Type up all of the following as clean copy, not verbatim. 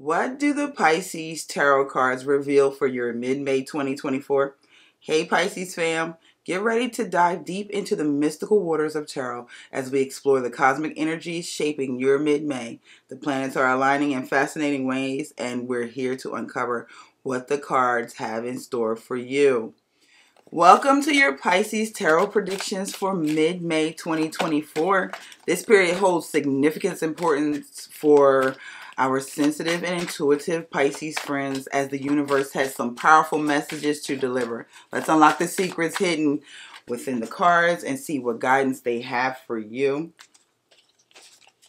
What do the Pisces tarot cards reveal for your mid-May 2024? Hey Pisces fam, get ready to dive deep into the mystical waters of tarot as we explore the cosmic energies shaping your mid-May. The planets are aligning in fascinating ways, and we're here to uncover what the cards have in store for you. Welcome to your Pisces tarot predictions for mid-May 2024. This period holds significant importance for our sensitive and intuitive Pisces friends, as the universe has some powerful messages to deliver. Let's unlock the secrets hidden within the cards and see what guidance they have for you.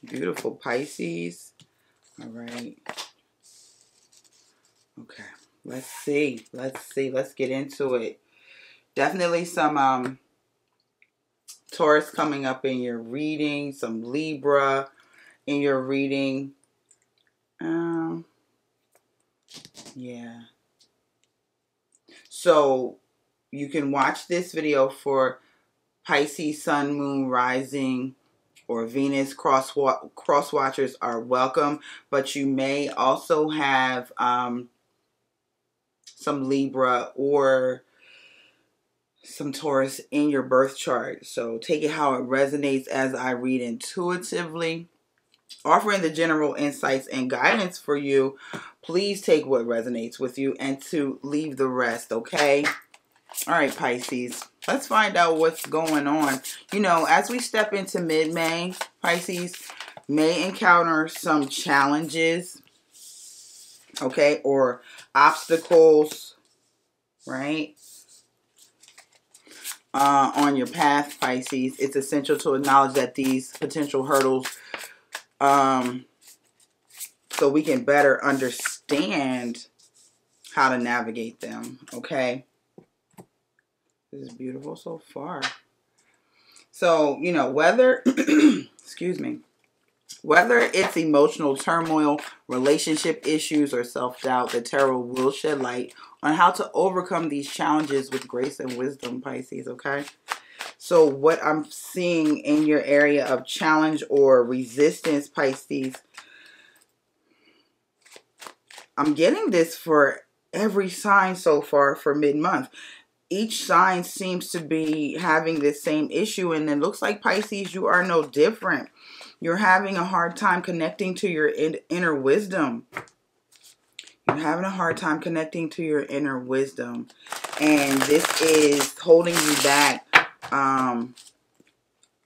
Beautiful Pisces. All right. Okay. Let's see. Let's get into it. Definitely some Taurus coming up in your reading, some Libra in your reading. Yeah. So you can watch this video for Pisces Sun, Moon, Rising, or Venus cross watchers are welcome, but you may also have some Libra or some Taurus in your birth chart. So take it how it resonates as I read intuitively, offering the general insights and guidance for you. Please take what resonates with you and to leave the rest, okay? All right, Pisces, let's find out what's going on. You know, as we step into mid-May, Pisces may encounter some challenges, okay, or obstacles, right? On your path, Pisces, it's essential to acknowledge that these potential hurdles so we can better understand how to navigate them, okay? This is beautiful so far. So, you know, whether, excuse me, whether it's emotional turmoil, relationship issues, or self-doubt, the tarot will shed light on how to overcome these challenges with grace and wisdom, Pisces, okay? So what I'm seeing in your area of challenge or resistance, Pisces, I'm getting this for every sign so far for mid-month. Each sign seems to be having this same issue, and it looks like, Pisces, you are no different. You're having a hard time connecting to your inner wisdom. You're having a hard time connecting to your inner wisdom, and this is holding you back.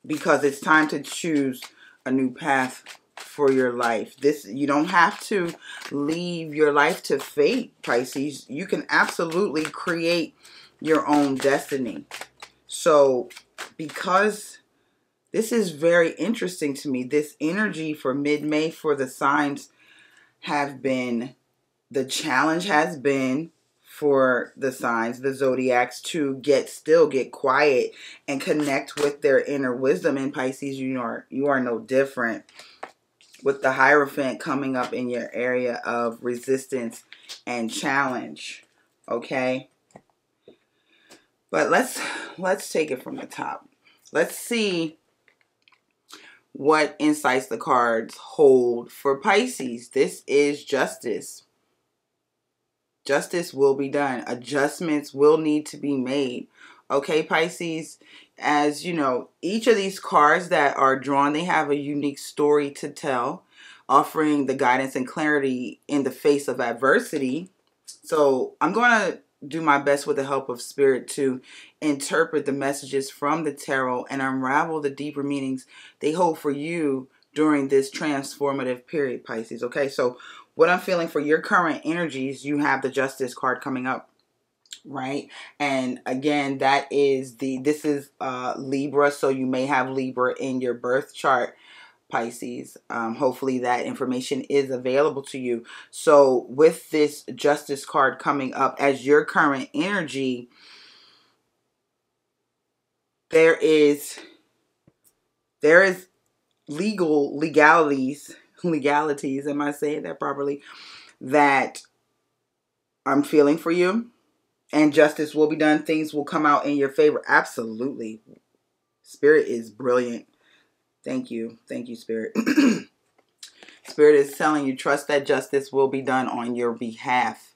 Because it's time to choose a new path for your life. This, you don't have to leave your life to fate, Pisces. You can absolutely create your own destiny. So, because this is very interesting to me, this energy for mid-May for the signs have been, the challenge has been, for the signs, the zodiacs, to get still, get quiet, and connect with their inner wisdom. And Pisces, you are no different. With the Hierophant coming up in your area of resistance and challenge, okay? But let's take it from the top. Let's see what insights the cards hold for Pisces. This is justice. Justice will be done. Adjustments will need to be made. Okay, Pisces, as you know, each of these cards that are drawn, they have a unique story to tell, offering the guidance and clarity in the face of adversity. So I'm going to do my best with the help of spirit to interpret the messages from the tarot and unravel the deeper meanings they hold for you during this transformative period, Pisces. Okay, so what I'm feeling for your current energies, you have the Justice card coming up, right? And again, that is Libra, so you may have Libra in your birth chart, Pisces. Hopefully that information is available to you. So with this Justice card coming up as your current energy, there is legalities, am I saying that properly, that I'm feeling for you, and justice will be done. Things will come out in your favor. Absolutely. Spirit is brilliant. Thank you. Thank you, Spirit. Spirit is telling you, trust that justice will be done on your behalf.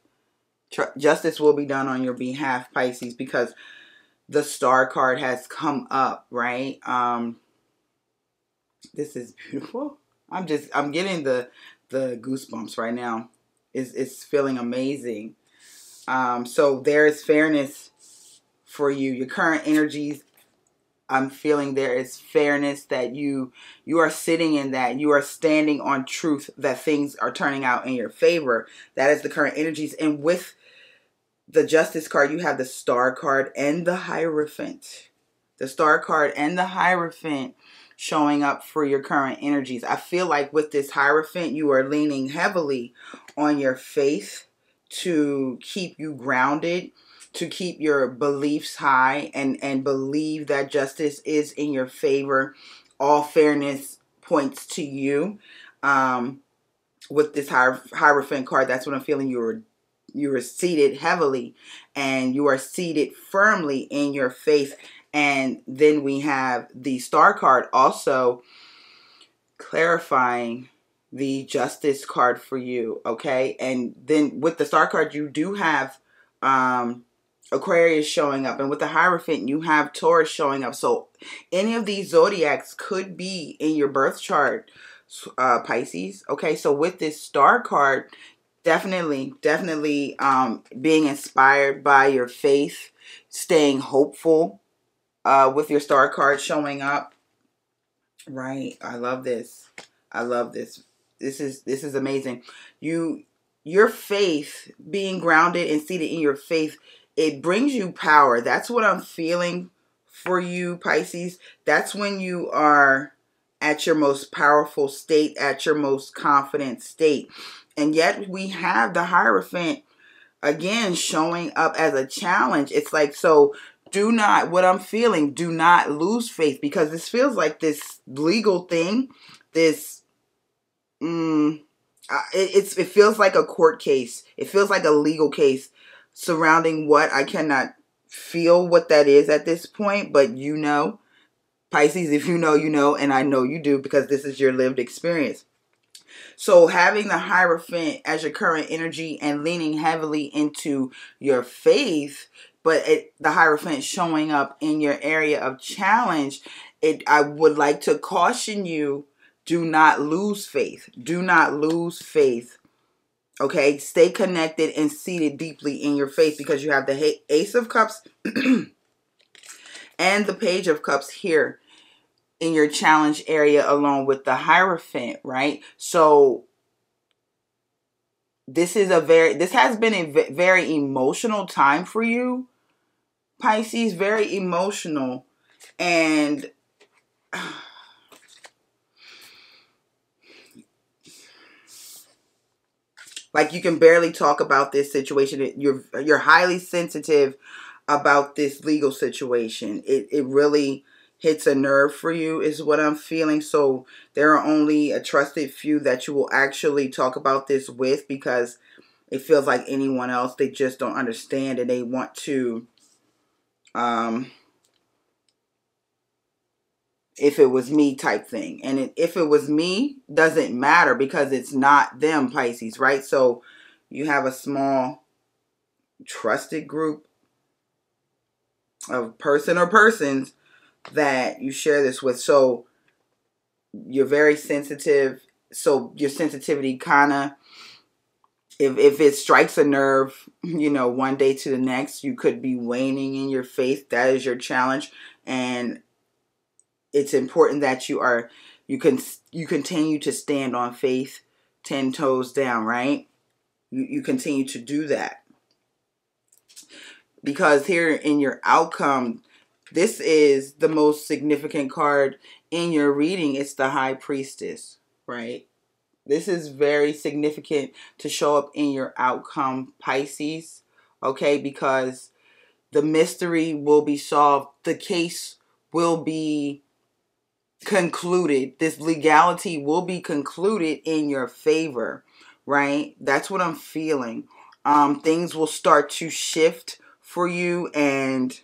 Justice will be done on your behalf, Pisces, because the Star card has come up, right? This is beautiful. I'm getting the goosebumps right now. It's feeling amazing. So there is fairness for you. Your current energies, I'm feeling there is fairness, that you are sitting in that. You are standing on truth, that things are turning out in your favor. That is the current energies. And with the Justice card, you have the Star card and the Hierophant. The Star card and the Hierophant showing up for your current energies. I feel like with this Hierophant, you are leaning heavily on your faith to keep you grounded, to keep your beliefs high, and believe that justice is in your favor. All fairness points to you. With this Hierophant card, that's what I'm feeling. You are seated heavily, and you are seated firmly in your faith. And then we have the Star card also clarifying the Justice card for you, okay? And then with the Star card, you do have Aquarius showing up, and with the Hierophant you have Taurus showing up. So any of these zodiacs could be in your birth chart, Pisces, okay? So with this Star card, definitely being inspired by your faith, staying hopeful with your Star card showing up, right? I love this. This is amazing. Your faith, being grounded and seated in your faith, it brings you power. That's what I'm feeling for you, Pisces. That's when you are at your most powerful state, at your most confident state. And yet we have the Hierophant again showing up as a challenge. It's like, so do not, what I'm feeling, do not lose faith, because this feels like this legal thing, this, it feels like a court case. It feels like a legal case surrounding what, I cannot feel what that is at this point, but you know, Pisces, if you know, you know, and I know you do, because this is your lived experience. So having the Hierophant as your current energy and leaning heavily into your faith, but the Hierophant showing up in your area of challenge, I would like to caution you, do not lose faith. Do not lose faith. Okay, stay connected and seated deeply in your faith, because you have the Ace of Cups and the Page of Cups here in your challenge area, along with the Hierophant, right? So this has been a very emotional time for you, Pisces, very emotional. And like, you can barely talk about this situation. You're highly sensitive about this legal situation. It really hits a nerve for you, is what I'm feeling. So there are only a trusted few that you will actually talk about this with, because it feels like anyone else, they just don't understand, and they want to, if it was me type thing. And if it was me doesn't matter, because it's not them, Pisces, right? So you have a small trusted group of person or persons that you share this with. So you're very sensitive. So your sensitivity kind of, if it strikes a nerve, you know, one day to the next, you could be waning in your faith. That is your challenge. And it's important that you continue to stand on faith 10 toes down, right? You continue to do that, because here in your outcome, this is the most significant card in your reading. It's the High Priestess, right? This is very significant to show up in your outcome, Pisces, okay? Because the mystery will be solved. The case will be concluded. This legality will be concluded in your favor, right? That's what I'm feeling. Things will start to shift for you and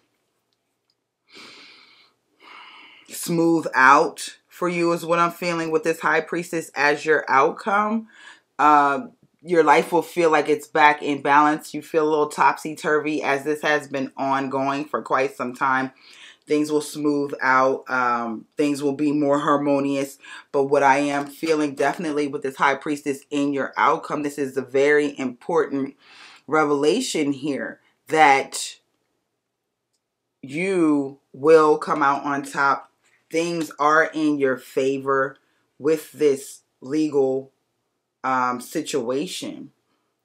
smooth out for you is what I'm feeling with this High Priestess as your outcome. Your life will feel like it's back in balance. You feel a little topsy-turvy as this has been ongoing for quite some time. Things will smooth out. Things will be more harmonious. But what I am feeling definitely with this High Priestess in your outcome, this is a very important revelation here that you will come out on top. Things are in your favor with this legal situation,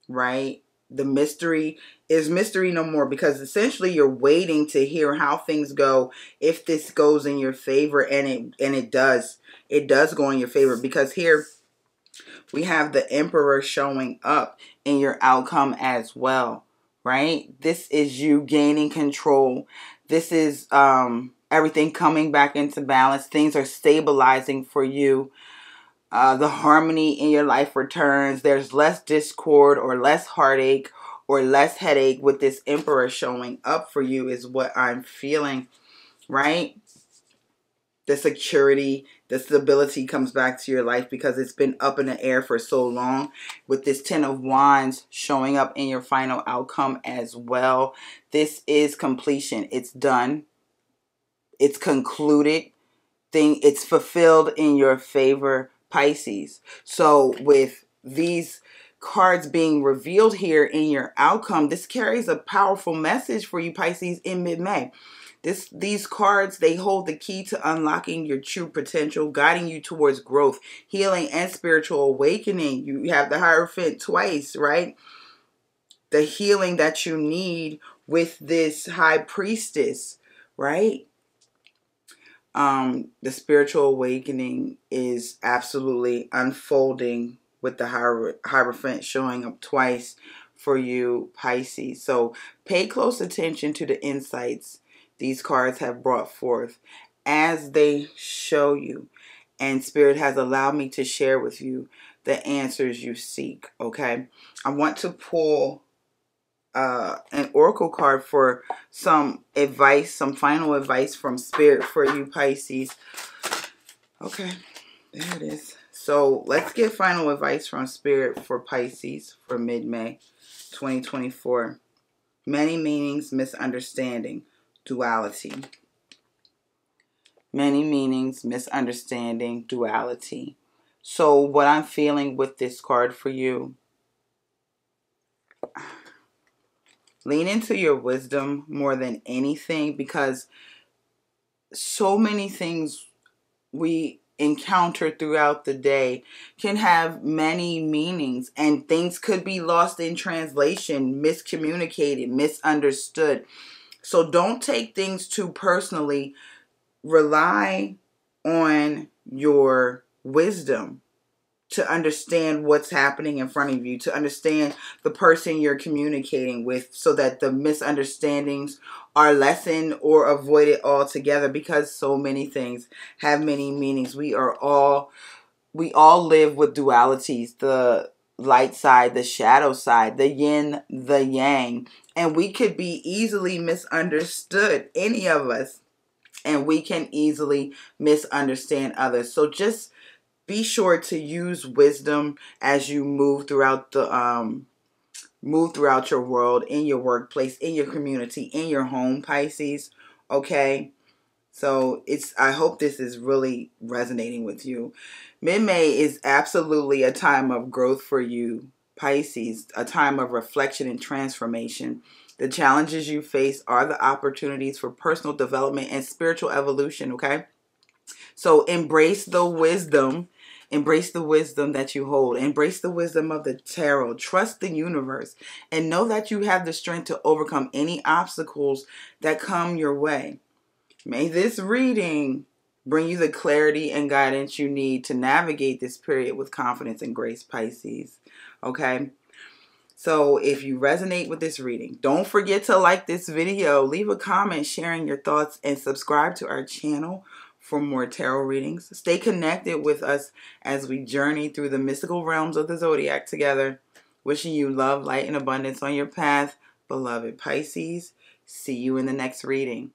right? The mystery is mystery no more, because essentially you're waiting to hear how things go if this goes in your favor, and it does go in your favor, because here we have the Emperor showing up in your outcome as well, right? This is you gaining control. This is everything coming back into balance. Things are stabilizing for you. The harmony in your life returns. There's less discord or less heartache or less headache with this Emperor showing up for you is what I'm feeling, right? The security, the stability comes back to your life because it's been up in the air for so long, with this Ten of Wands showing up in your final outcome as well. This is completion. It's done. It's concluded. It's fulfilled in your favor, Pisces. So with these cards being revealed here in your outcome, this carries a powerful message for you, Pisces, in mid-May. These cards, they hold the key to unlocking your true potential, guiding you towards growth, healing, and spiritual awakening. You have the Hierophant twice, right? The healing that you need with this High Priestess, right? The spiritual awakening is absolutely unfolding with the Hierophant showing up twice for you, Pisces. So pay close attention to the insights these cards have brought forth as they show you. And Spirit has allowed me to share with you the answers you seek, okay? I want to pull an oracle card for some advice, some final advice from Spirit for you, Pisces. Okay, there it is. So let's get final advice from Spirit for Pisces for mid-May 2024. Many meanings, misunderstanding, duality. Many meanings, misunderstanding, duality. So what I'm feeling with this card for you, lean into your wisdom more than anything, because so many things we encounter throughout the day can have many meanings, and things could be lost in translation, miscommunicated, misunderstood. So don't take things too personally. Rely on your wisdom to understand what's happening in front of you, to understand the person you're communicating with, so that the misunderstandings are lessened or avoided altogether, because so many things have many meanings. We all live with dualities, the light side, the shadow side, the yin, the yang, and we could be easily misunderstood, any of us, and we can easily misunderstand others. So just be sure to use wisdom as you move throughout the your world, in your workplace, in your community, in your home, Pisces. Okay, so I hope this is really resonating with you. Mid-May is absolutely a time of growth for you, Pisces, a time of reflection and transformation. The challenges you face are the opportunities for personal development and spiritual evolution. Okay, so embrace the wisdom. Embrace the wisdom that you hold. Embrace the wisdom of the tarot. Trust the universe and know that you have the strength to overcome any obstacles that come your way. May this reading bring you the clarity and guidance you need to navigate this period with confidence and grace, Pisces. Okay? So if you resonate with this reading, don't forget to like this video, leave a comment sharing your thoughts, and subscribe to our channel for more tarot readings. Stay connected with us as we journey through the mystical realms of the zodiac together. Wishing you love, light, and abundance on your path, beloved Pisces. See you in the next reading.